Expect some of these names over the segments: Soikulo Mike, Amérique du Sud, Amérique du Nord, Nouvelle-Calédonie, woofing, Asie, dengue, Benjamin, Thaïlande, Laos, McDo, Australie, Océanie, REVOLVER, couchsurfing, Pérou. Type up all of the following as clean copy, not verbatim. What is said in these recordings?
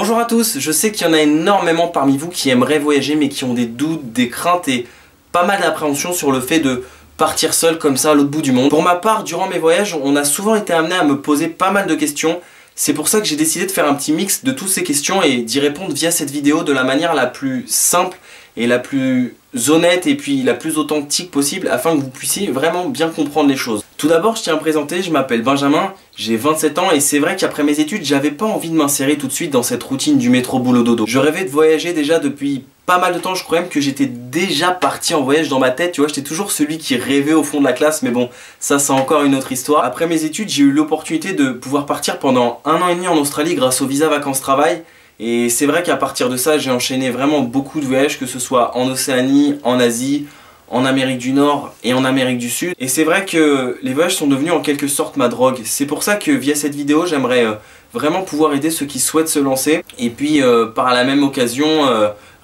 Bonjour à tous, je sais qu'il y en a énormément parmi vous qui aimeraient voyager mais qui ont des doutes, des craintes et pas mal d'appréhension sur le fait de partir seul comme ça à l'autre bout du monde. Pour ma part, durant mes voyages, on a souvent été amené à me poser pas mal de questions. C'est pour ça que j'ai décidé de faire un petit mix de toutes ces questions et d'y répondre via cette vidéo de la manière la plus simple et la plus honnête et puis la plus authentique possible afin que vous puissiez vraiment bien comprendre les choses. Tout d'abord, je tiens à me présenter, je m'appelle Benjamin, j'ai 27 ans et c'est vrai qu'après mes études, j'avais pas envie de m'insérer tout de suite dans cette routine du métro boulot dodo. Je rêvais de voyager déjà depuis pas mal de temps, je crois même que j'étais déjà parti en voyage dans ma tête, tu vois, j'étais toujours celui qui rêvait au fond de la classe, mais bon, ça c'est encore une autre histoire. Après mes études, j'ai eu l'opportunité de pouvoir partir pendant 1 an et demi en Australie grâce au visa vacances-travail, et c'est vrai qu'à partir de ça, j'ai enchaîné vraiment beaucoup de voyages, que ce soit en Océanie, en Asie, en Amérique du Nord et en Amérique du Sud. Et c'est vrai que les voyages sont devenus en quelque sorte ma drogue. C'est pour ça que via cette vidéo, j'aimerais vraiment pouvoir aider ceux qui souhaitent se lancer et puis par la même occasion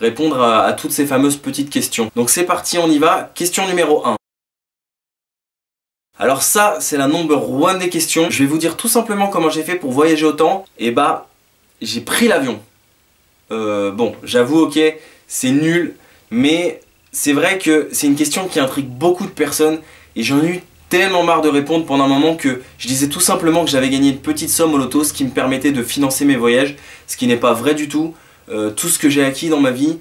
répondre à toutes ces fameuses petites questions. Donc c'est parti, on y va. Question numéro 1. Alors ça, c'est la number 1 des questions. Je vais vous dire tout simplement comment j'ai fait pour voyager autant. Et bah, j'ai pris l'avion. Bon, j'avoue, ok, c'est nul, mais c'est vrai que c'est une question qui intrigue beaucoup de personnes et j'en ai eu tellement marre de répondre pendant un moment que je disais tout simplement que j'avais gagné une petite somme au loto, ce qui me permettait de financer mes voyages, ce qui n'est pas vrai du tout. Tout ce que j'ai acquis dans ma vie,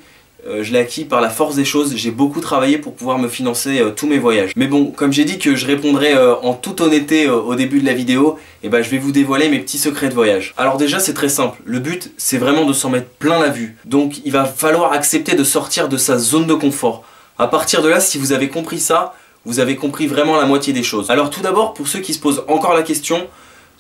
je l'ai acquis par la force des choses, j'ai beaucoup travaillé pour pouvoir me financer tous mes voyages. Mais bon, comme j'ai dit que je répondrai en toute honnêteté au début de la vidéo, et ben je vais vous dévoiler mes petits secrets de voyage. Alors déjà c'est très simple, le but c'est vraiment de s'en mettre plein la vue. Donc il va falloir accepter de sortir de sa zone de confort. À partir de là, si vous avez compris ça, vous avez compris vraiment la moitié des choses. Alors tout d'abord, pour ceux qui se posent encore la question,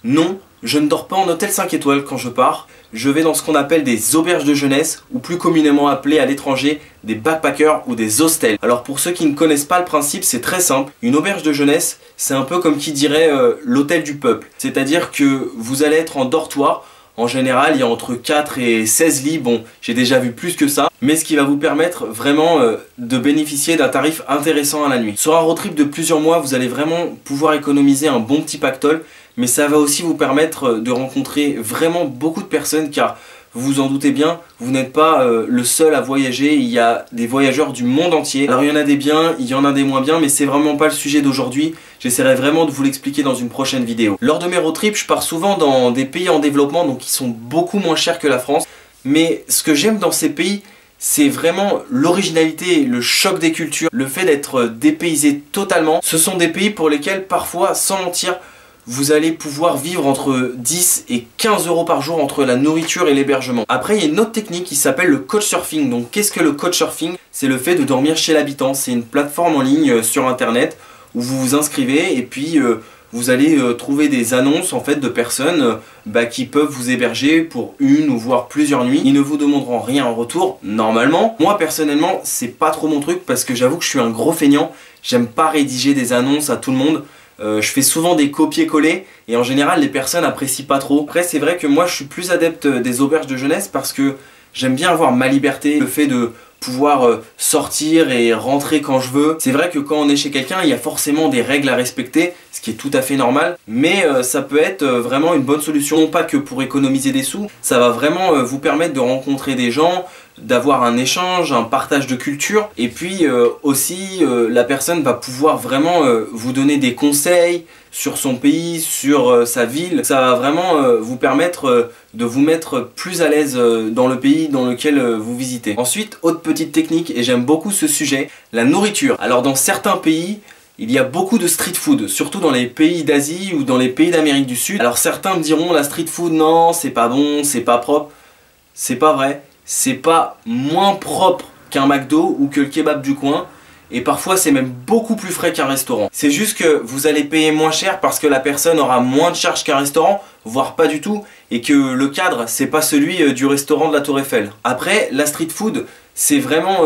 non, je ne dors pas en hôtel 5 étoiles quand je pars. Je vais dans ce qu'on appelle des auberges de jeunesse ou plus communément appelées à l'étranger des backpackers ou des hostels. Alors pour ceux qui ne connaissent pas le principe, c'est très simple. Une auberge de jeunesse, c'est un peu comme qui dirait l'hôtel du peuple. C'est-à-dire que vous allez être en dortoir. En général, il y a entre 4 et 16 lits. Bon, j'ai déjà vu plus que ça. Mais ce qui va vous permettre vraiment de bénéficier d'un tarif intéressant à la nuit. Sur un road trip de plusieurs mois, vous allez vraiment pouvoir économiser un bon petit pactole. Mais ça va aussi vous permettre de rencontrer vraiment beaucoup de personnes car vous vous en doutez bien, vous n'êtes pas le seul à voyager, il y a des voyageurs du monde entier. Alors il y en a des biens, il y en a des moins biens, mais c'est vraiment pas le sujet d'aujourd'hui. J'essaierai vraiment de vous l'expliquer dans une prochaine vidéo. Lors de mes road trips, je pars souvent dans des pays en développement, donc qui sont beaucoup moins chers que la France. Mais ce que j'aime dans ces pays, c'est vraiment l'originalité, le choc des cultures, le fait d'être dépaysé totalement. Ce sont des pays pour lesquels parfois, sans mentir, vous allez pouvoir vivre entre 10 et 15 euros par jour entre la nourriture et l'hébergement. Après, il y a une autre technique qui s'appelle le couchsurfing. Donc, qu'est-ce que le couchsurfing? C'est le fait de dormir chez l'habitant. C'est une plateforme en ligne sur internet où vous vous inscrivez et puis vous allez trouver des annonces en fait de personnes qui peuvent vous héberger pour une ou voire plusieurs nuits. Ils ne vous demanderont rien en retour, normalement. Moi, personnellement, c'est pas trop mon truc parce que j'avoue que je suis un gros feignant. J'aime pas rédiger des annonces à tout le monde. Je fais souvent des copier-coller et en général les personnes n'apprécient pas trop. Après c'est vrai que moi je suis plus adepte des auberges de jeunesse parce que j'aime bien avoir ma liberté, le fait de pouvoir sortir et rentrer quand je veux. C'est vrai que quand on est chez quelqu'un, il y a forcément des règles à respecter, ce qui est tout à fait normal, mais ça peut être vraiment une bonne solution, non pas que pour économiser des sous, ça va vraiment vous permettre de rencontrer des gens, d'avoir un échange, un partage de culture, et puis aussi la personne va pouvoir vraiment vous donner des conseils sur son pays, sur sa ville. Ça va vraiment vous permettre de vous mettre plus à l'aise dans le pays dans lequel vous visitez. Ensuite, autre petite technique, et j'aime beaucoup ce sujet, la nourriture. Alors dans certains pays, il y a beaucoup de street food, surtout dans les pays d'Asie ou dans les pays d'Amérique du Sud. Alors certains me diront, la street food, non, c'est pas bon, c'est pas propre. C'est pas vrai, c'est pas moins propre qu'un McDo ou que le kebab du coin. Et parfois c'est même beaucoup plus frais qu'un restaurant. C'est juste que vous allez payer moins cher parce que la personne aura moins de charges qu'un restaurant, voire pas du tout, et que le cadre c'est pas celui du restaurant de la Tour Eiffel. Après, la street food, c'est vraiment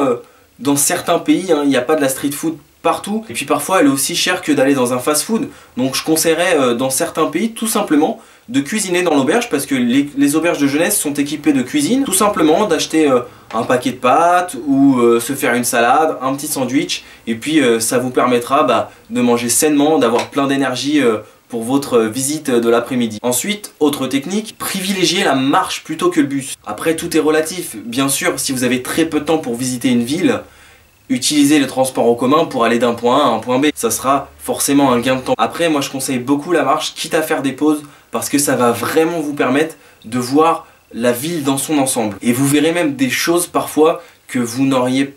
dans certains pays, hein, il n'y a pas de la street food partout. Et puis parfois elle est aussi chère que d'aller dans un fast food. Donc je conseillerais dans certains pays tout simplement de cuisiner dans l'auberge parce que les auberges de jeunesse sont équipées de cuisine. Tout simplement d'acheter un paquet de pâtes ou se faire une salade, un petit sandwich et puis ça vous permettra de manger sainement, d'avoir plein d'énergie pour votre visite de l'après-midi. Ensuite, autre technique, privilégiez la marche plutôt que le bus. Après, tout est relatif. Bien sûr, si vous avez très peu de temps pour visiter une ville, utilisez les transports en commun pour aller d'un point A à un point B. Ça sera forcément un gain de temps. Après, moi je conseille beaucoup la marche, quitte à faire des pauses, parce que ça va vraiment vous permettre de voir la ville dans son ensemble. Et vous verrez même des choses parfois que vous n'auriez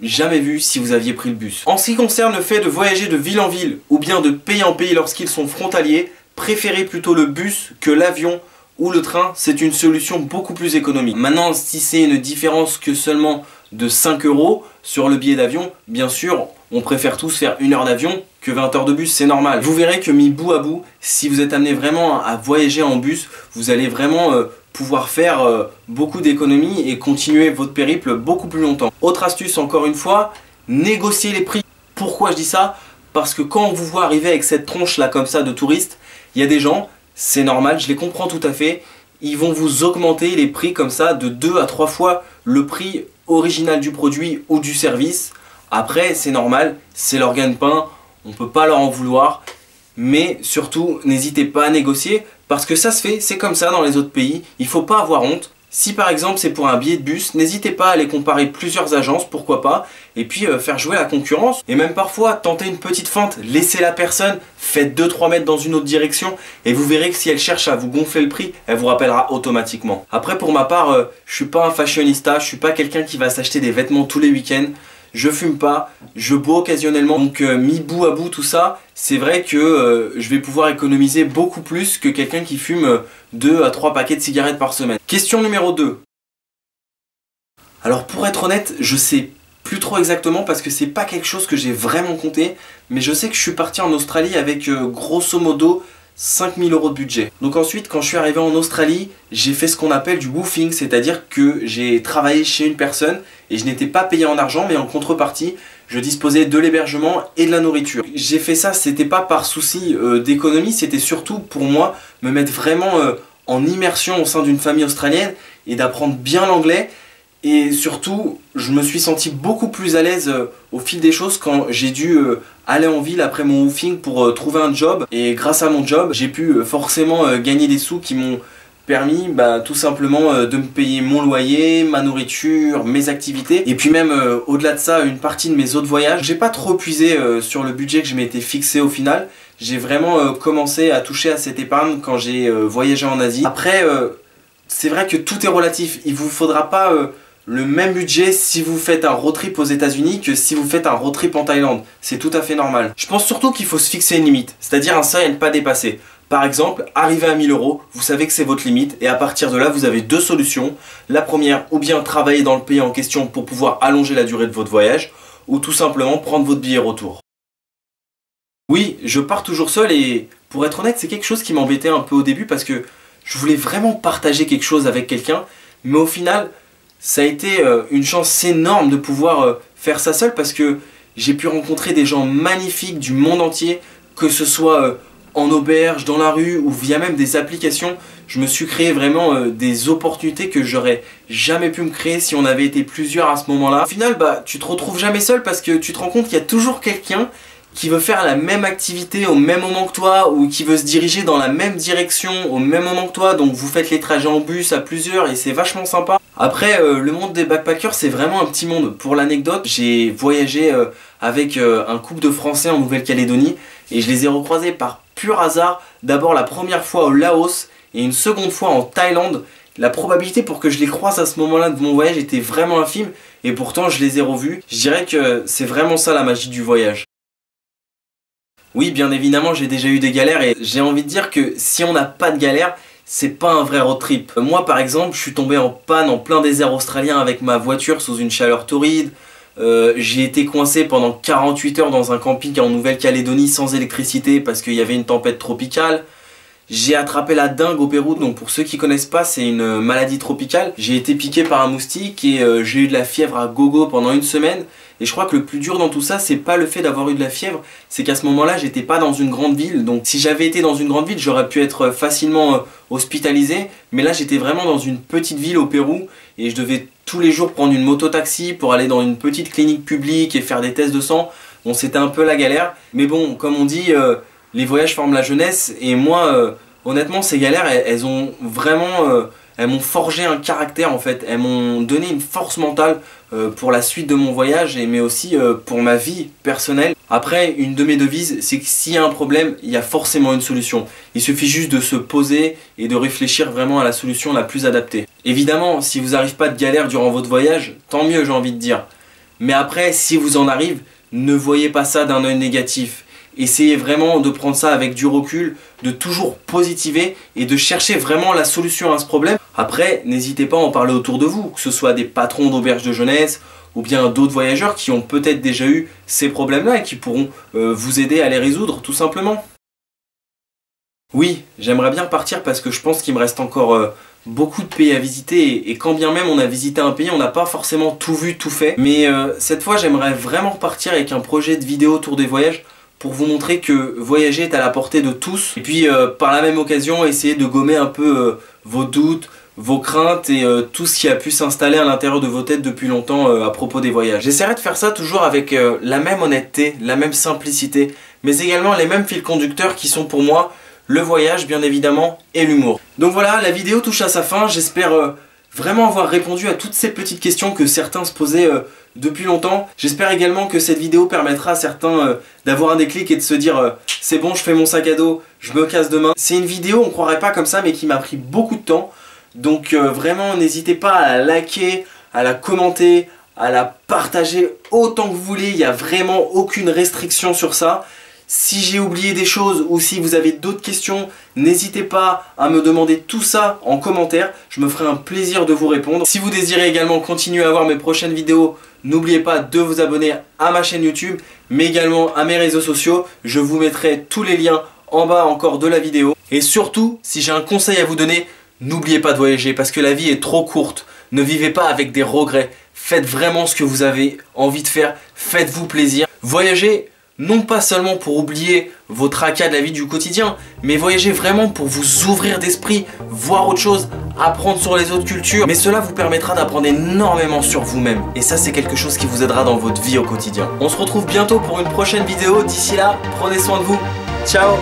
jamais vues si vous aviez pris le bus. En ce qui concerne le fait de voyager de ville en ville ou bien de pays en pays lorsqu'ils sont frontaliers, préférez plutôt le bus que l'avion ou le train. C'est une solution beaucoup plus économique. Maintenant, si c'est une différence que seulement de 5 € sur le billet d'avion, bien sûr, on préfère tous faire 1 heure d'avion que 20 heures de bus, c'est normal. Vous verrez que mis bout à bout, si vous êtes amené vraiment à voyager en bus, vous allez vraiment pouvoir faire beaucoup d'économies et continuer votre périple beaucoup plus longtemps. Autre astuce encore une fois, négocier les prix. Pourquoi je dis ça? Parce que quand on vous voit arriver avec cette tronche là comme ça de touriste, il y a des gens, c'est normal, je les comprends tout à fait, ils vont vous augmenter les prix comme ça de 2 à 3 fois le prix original du produit ou du service. Après, c'est normal, c'est leur gagne-pain, on ne peut pas leur en vouloir. Mais surtout, n'hésitez pas à négocier parce que ça se fait, c'est comme ça dans les autres pays, il ne faut pas avoir honte. Si par exemple c'est pour un billet de bus, n'hésitez pas à aller comparer plusieurs agences, pourquoi pas, et puis faire jouer la concurrence. Et même parfois, tentez une petite feinte, laissez la personne, faites 2-3 mètres dans une autre direction, et vous verrez que si elle cherche à vous gonfler le prix, elle vous rappellera automatiquement. Après pour ma part, je suis pas un fashionista, je suis pas quelqu'un qui va s'acheter des vêtements tous les week-ends, je fume pas, je bois occasionnellement, donc mis bout à bout tout ça, c'est vrai que je vais pouvoir économiser beaucoup plus que quelqu'un qui fume 2 à 3 paquets de cigarettes par semaine. Question numéro 2. Alors pour être honnête, je sais plus trop exactement parce que c'est pas quelque chose que j'ai vraiment compté, mais je sais que je suis parti en Australie avec grosso modo 5 000 € de budget. Donc ensuite, quand je suis arrivé en Australie, j'ai fait ce qu'on appelle du woofing, c'est-à-dire que j'ai travaillé chez une personne et je n'étais pas payé en argent, mais en contrepartie, je disposais de l'hébergement et de la nourriture. J'ai fait ça, c'était pas par souci d'économie, c'était surtout pour moi me mettre vraiment en immersion au sein d'une famille australienne et d'apprendre bien l'anglais. Et surtout, je me suis senti beaucoup plus à l'aise au fil des choses quand j'ai dû aller en ville après mon woofing pour trouver un job. Et grâce à mon job, j'ai pu forcément gagner des sous qui m'ont permis tout simplement de me payer mon loyer, ma nourriture, mes activités. Et puis même au-delà de ça, une partie de mes autres voyages. J'ai pas trop puisé sur le budget que je m'étais fixé au final. J'ai vraiment commencé à toucher à cette épargne quand j'ai voyagé en Asie. Après, c'est vrai que tout est relatif. Il vous faudra pas le même budget si vous faites un road trip aux États-Unis que si vous faites un road trip en Thaïlande. C'est tout à fait normal. Je pense surtout qu'il faut se fixer une limite, c'est-à-dire un seuil à ne pas dépasser. Par exemple, arrivé à 1 000 €, vous savez que c'est votre limite et à partir de là, vous avez 2 solutions. La première, ou bien travailler dans le pays en question pour pouvoir allonger la durée de votre voyage, ou tout simplement prendre votre billet retour. Oui, je pars toujours seul et pour être honnête, c'est quelque chose qui m'embêtait un peu au début parce que je voulais vraiment partager quelque chose avec quelqu'un, mais au final, ça a été une chance énorme de pouvoir faire ça seul parce que j'ai pu rencontrer des gens magnifiques du monde entier, que ce soit en auberge, dans la rue ou via même des applications. Je me suis créé vraiment des opportunités que j'aurais jamais pu me créer si on avait été plusieurs à ce moment-là. Au final, tu te retrouves jamais seul parce que tu te rends compte qu'il y a toujours quelqu'un qui veut faire la même activité au même moment que toi ou qui veut se diriger dans la même direction au même moment que toi, donc vous faites les trajets en bus à plusieurs et c'est vachement sympa. Après, le monde des backpackers, c'est vraiment un petit monde. Pour l'anecdote, j'ai voyagé avec un couple de Français en Nouvelle-Calédonie et je les ai recroisés par pur hasard, d'abord la première fois au Laos et une seconde fois en Thaïlande. La probabilité pour que je les croise à ce moment-là de mon voyage était vraiment infime et pourtant je les ai revus. Je dirais que c'est vraiment ça la magie du voyage. Oui, bien évidemment, j'ai déjà eu des galères et j'ai envie de dire que si on n'a pas de galère, c'est pas un vrai road trip. Moi, par exemple, je suis tombé en panne en plein désert australien avec ma voiture sous une chaleur torride. J'ai été coincé pendant 48 heures dans un camping en Nouvelle-Calédonie sans électricité parce qu'il y avait une tempête tropicale. J'ai attrapé la dengue au Pérou, donc pour ceux qui connaissent pas, c'est une maladie tropicale. J'ai été piqué par un moustique et j'ai eu de la fièvre à gogo pendant 1 semaine. Et je crois que le plus dur dans tout ça, c'est pas le fait d'avoir eu de la fièvre, c'est qu'à ce moment-là, j'étais pas dans une grande ville. Donc si j'avais été dans une grande ville, j'aurais pu être facilement hospitalisé. Mais là, j'étais vraiment dans une petite ville au Pérou et je devais tous les jours prendre une moto-taxi pour aller dans une petite clinique publique et faire des tests de sang. Bon, c'était un peu la galère. Mais bon, comme on dit, les voyages forment la jeunesse, et moi honnêtement ces galères elles ont vraiment elles m'ont forgé un caractère en fait, elles m'ont donné une force mentale pour la suite de mon voyage mais aussi pour ma vie personnelle. Après, une de mes devises, c'est que s'il y a un problème, il y a forcément une solution. Il suffit juste de se poser et de réfléchir vraiment à la solution la plus adaptée. Évidemment, si vous n'arrive pas de galère durant votre voyage, tant mieux, j'ai envie de dire. Mais après, si vous en arrive, ne voyez pas ça d'un œil négatif. Essayez vraiment de prendre ça avec du recul, de toujours positiver et de chercher vraiment la solution à ce problème. Après, n'hésitez pas à en parler autour de vous, que ce soit des patrons d'auberges de jeunesse ou bien d'autres voyageurs qui ont peut-être déjà eu ces problèmes-là et qui pourront vous aider à les résoudre tout simplement. Oui, j'aimerais bien partir parce que je pense qu'il me reste encore beaucoup de pays à visiter, et quand bien même on a visité un pays, on n'a pas forcément tout vu, tout fait. Mais cette fois, j'aimerais vraiment partir avec un projet de vidéo autour des voyages pour vous montrer que voyager est à la portée de tous. Et puis par la même occasion, essayer de gommer un peu vos doutes, vos craintes et tout ce qui a pu s'installer à l'intérieur de vos têtes depuis longtemps à propos des voyages. J'essaierai de faire ça toujours avec la même honnêteté, la même simplicité, mais également les mêmes fils conducteurs qui sont pour moi le voyage bien évidemment et l'humour. Donc voilà, la vidéo touche à sa fin, j'espère vraiment avoir répondu à toutes ces petites questions que certains se posaient depuis longtemps. J'espère également que cette vidéo permettra à certains d'avoir un déclic et de se dire c'est bon, je fais mon sac à dos, je me casse demain. C'est une vidéo, on croirait pas comme ça, mais qui m'a pris beaucoup de temps. Donc vraiment n'hésitez pas à la liker, à la commenter, à la partager autant que vous voulez, il n'y a vraiment aucune restriction sur ça. Si j'ai oublié des choses ou si vous avez d'autres questions, n'hésitez pas à me demander tout ça en commentaire. Je me ferai un plaisir de vous répondre. Si vous désirez également continuer à voir mes prochaines vidéos, n'oubliez pas de vous abonner à ma chaîne YouTube, mais également à mes réseaux sociaux. Je vous mettrai tous les liens en bas encore de la vidéo. Et surtout, si j'ai un conseil à vous donner, n'oubliez pas de voyager parce que la vie est trop courte. Ne vivez pas avec des regrets. Faites vraiment ce que vous avez envie de faire. Faites-vous plaisir. Voyagez non pas seulement pour oublier vos tracas de la vie du quotidien, mais voyager vraiment pour vous ouvrir d'esprit, voir autre chose, apprendre sur les autres cultures. Mais cela vous permettra d'apprendre énormément sur vous-même. Et ça, c'est quelque chose qui vous aidera dans votre vie au quotidien. On se retrouve bientôt pour une prochaine vidéo. D'ici là, prenez soin de vous. Ciao!